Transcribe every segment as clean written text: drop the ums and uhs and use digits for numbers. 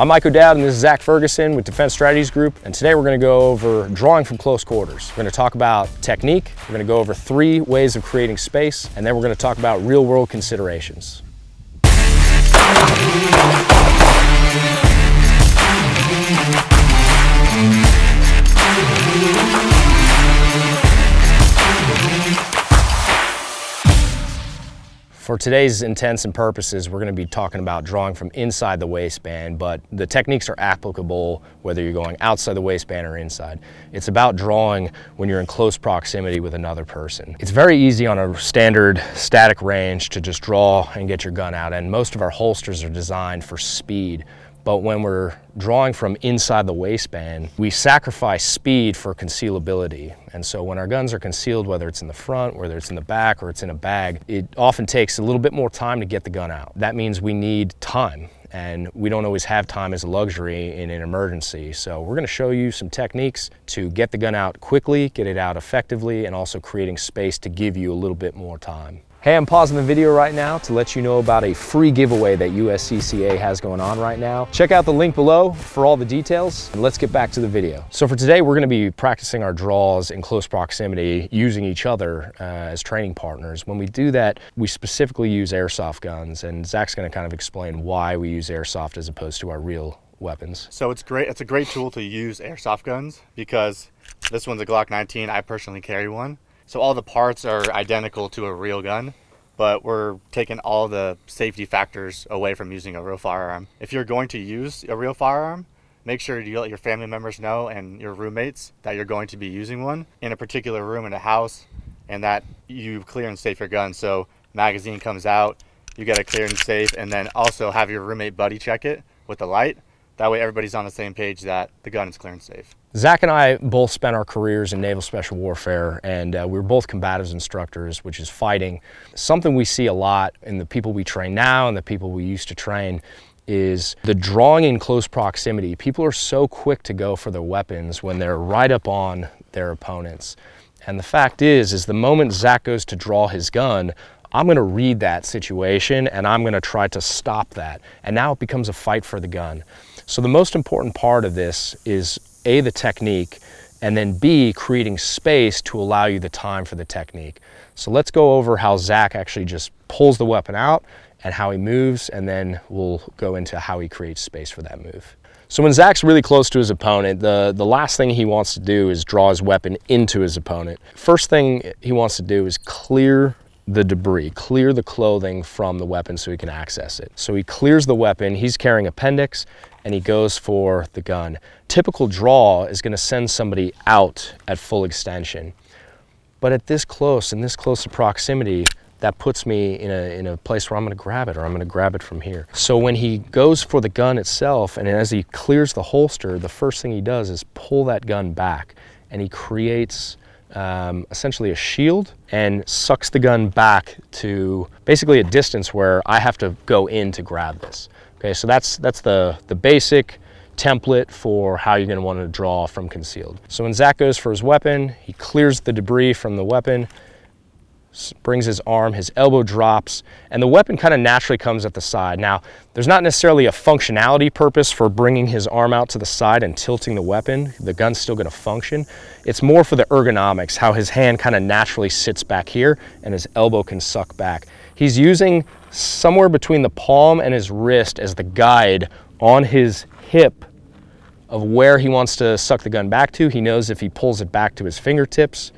I'm Michael Dowd and this is Zach Ferguson with Defense Strategies Group, and today we're going to go over drawing from close quarters. We're going to talk about technique, we're going to go over three ways of creating space, and then we're going to talk about real world considerations. For today's intents and purposes, we're going to be talking about drawing from inside the waistband, but the techniques are applicable whether you're going outside the waistband or inside. It's about drawing when you're in close proximity with another person. It's very easy on a standard static range to just draw and get your gun out, and most of our holsters are designed for speed. But when we're drawing from inside the waistband, we sacrifice speed for concealability. And so when our guns are concealed, whether it's in the front, whether it's in the back, or it's in a bag, it often takes a little bit more time to get the gun out. That means we need time, and we don't always have time as a luxury in an emergency. So we're going to show you some techniques to get the gun out quickly, get it out effectively, and also creating space to give you a little bit more time. Hey, I'm pausing the video right now to let you know about a free giveaway that USCCA has going on right now. Check out the link below for all the details, and let's get back to the video. So for today, we're gonna be practicing our draws in close proximity using each other as training partners. When we do that, we specifically use airsoft guns, and Zach's gonna kind of explain why we use airsoft as opposed to our real weapons. So it's a great tool to use airsoft guns because this one's a Glock 19, I personally carry one. So all the parts are identical to a real gun, but we're taking all the safety factors away from using a real firearm. If you're going to use a real firearm, make sure you let your family members know and your roommates that you're going to be using one in a particular room in a house, and that you clear and safe your gun. So magazine comes out, you got to clear and safe, and then also have your roommate buddy check it with the light. That way everybody's on the same page that the gun is clear and safe. Zach and I both spent our careers in Naval Special Warfare, and we were both combatives instructors, which is fighting. Something we see a lot in the people we train now and the people we used to train is the drawing in close proximity. People are so quick to go for their weapons when they're right up on their opponents. And the fact is the moment Zach goes to draw his gun, I'm going to read that situation and I'm going to try to stop that. And now it becomes a fight for the gun. So the most important part of this is A, the technique, and then B, creating space to allow you the time for the technique. So let's go over how Zach actually just pulls the weapon out and how he moves, and then we'll go into how he creates space for that move. So when Zach's really close to his opponent, the last thing he wants to do is draw his weapon into his opponent. First thing he wants to do is clear the debris, clear the clothing from the weapon so he can access it. So he clears the weapon, he's carrying appendix, and he goes for the gun. Typical draw is gonna send somebody out at full extension. But at this close, in this close of proximity, that puts me in a place where I'm gonna grab it, or I'm gonna grab it from here. So when he goes for the gun itself, and as he clears the holster, the first thing he does is pull that gun back, and he creates essentially a shield and sucks the gun back to basically a distance where I have to go in to grab this. Okay, so that's the basic template for how you're going to want to draw from concealed. So when Zach goes for his weapon, he clears the debris from the weapon, brings his arm, his elbow drops, and the weapon kind of naturally comes at the side. Now, there's not necessarily a functionality purpose for bringing his arm out to the side and tilting the weapon. The gun's still going to function. It's more for the ergonomics, how his hand kind of naturally sits back here and his elbow can suck back. He's using somewhere between the palm and his wrist as the guide on his hip of where he wants to suck the gun back to. He knows if he pulls it back to his fingertips,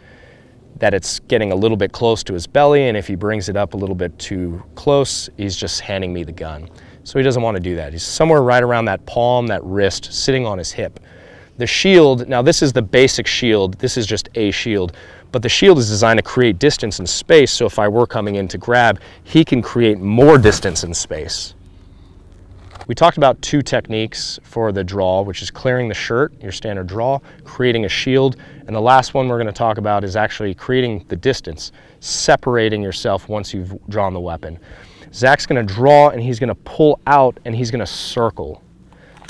that it's getting a little bit close to his belly, and if he brings it up a little bit too close, he's just handing me the gun. So he doesn't want to do that. He's somewhere right around that palm, that wrist, sitting on his hip. The shield, now this is the basic shield, this is just a shield, but the shield is designed to create distance and space, so if I were coming in to grab, he can create more distance and space. We talked about two techniques for the draw, which is clearing the shirt, your standard draw, creating a shield, and the last one we're going to talk about is actually creating the distance, separating yourself once you've drawn the weapon. Zach's going to draw and he's going to pull out and he's going to circle.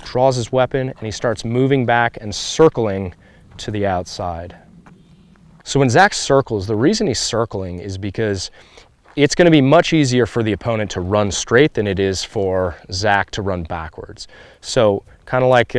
Draws his weapon and he starts moving back and circling to the outside. So when Zach circles, the reason he's circling is because it's going to be much easier for the opponent to run straight than it is for Zach to run backwards. So kind of like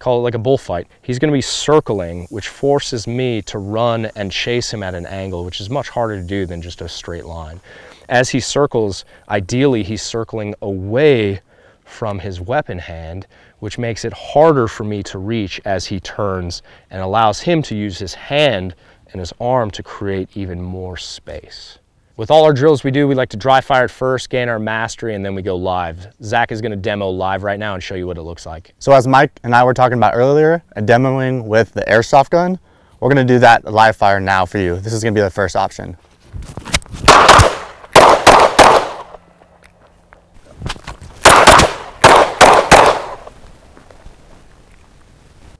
call it like a bullfight, he's going to be circling, which forces me to run and chase him at an angle, which is much harder to do than just a straight line. As he circles, ideally he's circling away from his weapon hand, which makes it harder for me to reach as he turns and allows him to use his hand and his arm to create even more space. With all our drills we do, we like to dry fire at first, gain our mastery, and then we go live. Zach is going to demo live right now and show you what it looks like. So as Mike and I were talking about earlier, demoing with the airsoft gun, we're going to do that live fire now for you. This is going to be the first option.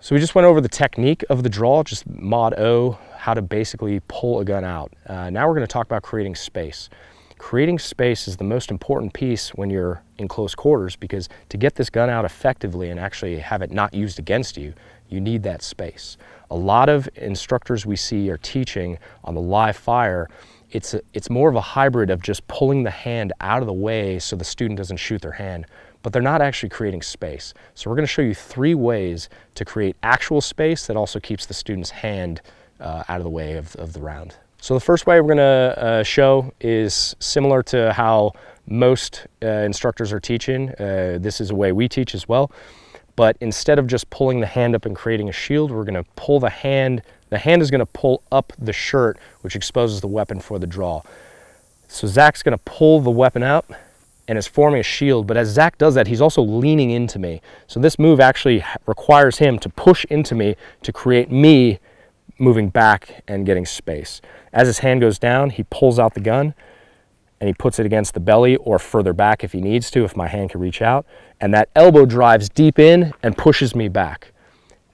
So we just went over the technique of the draw, just mod O, how to basically pull a gun out. Now we're going to talk about creating space. Creating space is the most important piece when you're in close quarters, because to get this gun out effectively and actually have it not used against you, you need that space. A lot of instructors we see are teaching on the live fire, it's more of a hybrid of just pulling the hand out of the way so the student doesn't shoot their hand, but they're not actually creating space. So we're going to show you three ways to create actual space that also keeps the student's hand out of the way of the round. So the first way we're going to show is similar to how most instructors are teaching. This is a way we teach as well, but instead of just pulling the hand up and creating a shield, we're going to pull the hand. The hand is going to pull up the shirt, which exposes the weapon for the draw. So Zach's going to pull the weapon out and is forming a shield, but as Zach does that, he's also leaning into me. So this move actually requires him to push into me to create me moving back and getting space. As his hand goes down, he pulls out the gun and he puts it against the belly or further back if he needs to, if my hand can reach out, and that elbow drives deep in and pushes me back.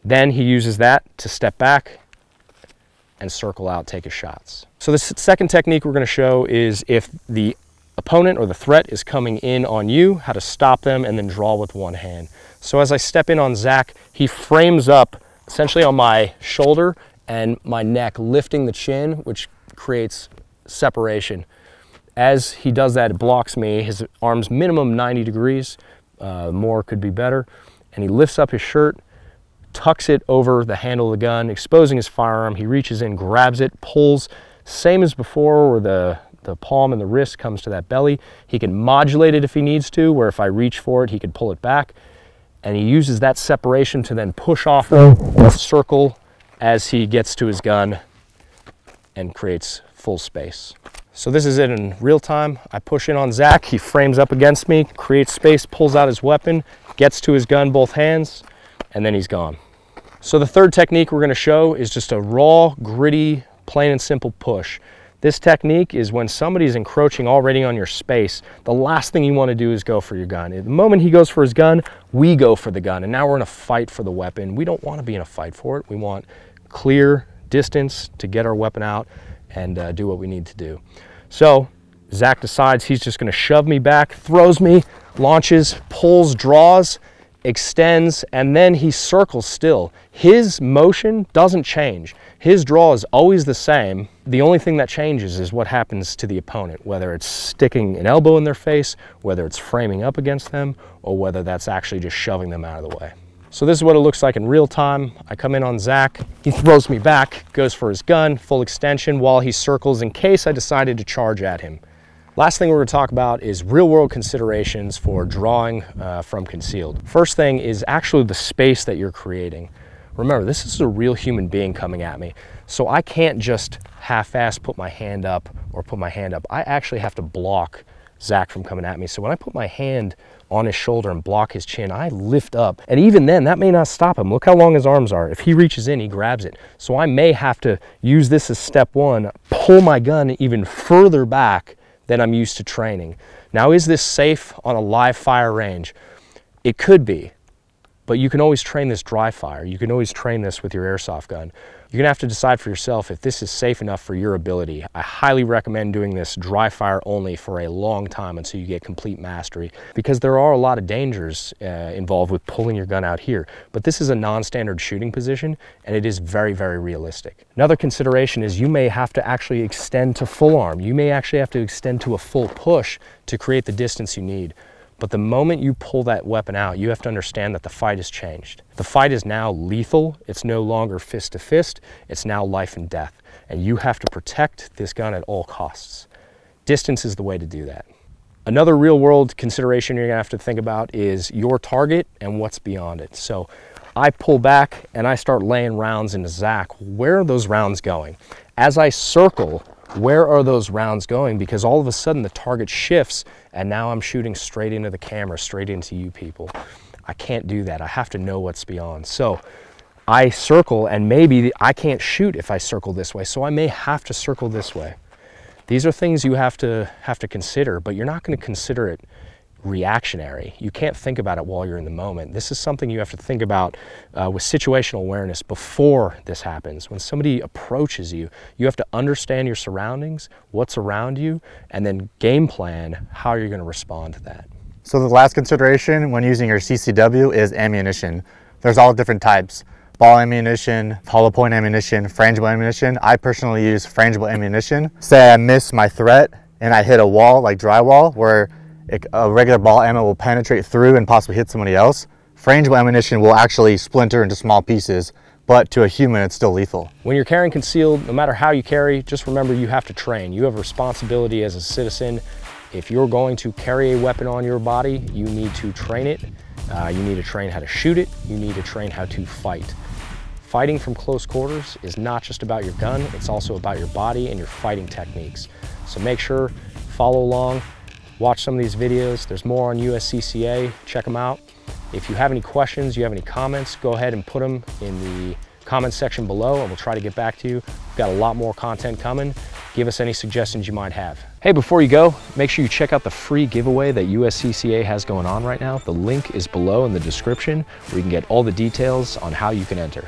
Then he uses that to step back and circle out, take his shots. So the second technique we're going to show is if the opponent or the threat is coming in on you, how to stop them and then draw with one hand. So as I step in on Zach, he frames up essentially on my shoulder and my neck, lifting the chin, which creates separation. As he does that, it blocks me, his arms minimum 90 degrees, more could be better, and he lifts up his shirt, tucks it over the handle of the gun, exposing his firearm. He reaches in, grabs it, pulls, same as before where the palm and the wrist comes to that belly. He can modulate it if he needs to, where if I reach for it, he could pull it back. And he uses that separation to then push off the circle as he gets to his gun and creates full space. So this is it in real time. I push in on Zach, he frames up against me, creates space, pulls out his weapon, gets to his gun both hands, and then he's gone. So the third technique we're gonna show is just a raw, gritty, plain and simple push. This technique is when somebody's encroaching already on your space, the last thing you want to do is go for your gun. The moment he goes for his gun, we go for the gun, and now we're in a fight for the weapon. We don't want to be in a fight for it. We want clear distance to get our weapon out and do what we need to do. So Zach decides he's just going to shove me back, throws me, launches, pulls, draws, extends, and then he circles still. His motion doesn't change. His draw is always the same. The only thing that changes is what happens to the opponent, whether it's sticking an elbow in their face, whether it's framing up against them, or whether that's actually just shoving them out of the way. So this is what it looks like in real time. I come in on Zach, he throws me back, goes for his gun, full extension while he circles in case I decided to charge at him. Last thing we're going to talk about is real-world considerations for drawing from concealed. First thing is actually the space that you're creating. Remember, this is a real human being coming at me, so I can't just half-ass put my hand up or put my hand up. I actually have to block Zach from coming at me. So when I put my hand on his shoulder and block his chin, I lift up, and even then that may not stop him. Look how long his arms are. If he reaches in, he grabs it. So I may have to use this as step one, pull my gun even further back than I'm used to training. Now, is this safe on a live fire range? It could be, But you can always train this dry fire. You can always train this with your airsoft gun. You're gonna have to decide for yourself if this is safe enough for your ability. I highly recommend doing this dry fire only for a long time until you get complete mastery, because there are a lot of dangers involved with pulling your gun out here. But this is a non-standard shooting position, and it is very, very realistic. Another consideration is you may have to actually extend to full arm. You may actually have to extend to a full push to create the distance you need. But the moment you pull that weapon out, you have to understand that the fight has changed. The fight is now lethal. It's no longer fist to fist. It's now life and death. And you have to protect this gun at all costs. Distance is the way to do that. Another real world consideration you're gonna have to think about is your target and what's beyond it. So I pull back and I start laying rounds into Zach. Where are those rounds going? As I circle, where are those rounds going? Because all of a sudden the target shifts and now I'm shooting straight into the camera, straight into you people. I can't do that. I have to know what's beyond. So I circle, and maybe I can't shoot if I circle this way, so I may have to circle this way. These are things you have to consider, but you're not going to consider it reactionary. You can't think about it while you're in the moment. This is something you have to think about with situational awareness before this happens. When somebody approaches you, you have to understand your surroundings, what's around you, and then game plan how you're going to respond to that. So the last consideration when using your CCW is ammunition. There's all different types: ball ammunition, hollow point ammunition, frangible ammunition. I personally use frangible ammunition. Say I miss my threat and I hit a wall like drywall where a regular ball ammo will penetrate through and possibly hit somebody else. Frangible ammunition will actually splinter into small pieces, but to a human, it's still lethal. When you're carrying concealed, no matter how you carry, just remember you have to train. You have a responsibility as a citizen. If you're going to carry a weapon on your body, you need to train it. You need to train how to shoot it. You need to train how to fight. Fighting from close quarters is not just about your gun, it's also about your body and your fighting techniques. So make sure, follow along, watch some of these videos. There's more on USCCA, check them out. If you have any questions, you have any comments, go ahead and put them in the comments section below and we'll try to get back to you. We've got a lot more content coming. Give us any suggestions you might have. Hey, before you go, make sure you check out the free giveaway that USCCA has going on right now. The link is below in the description where you can get all the details on how you can enter.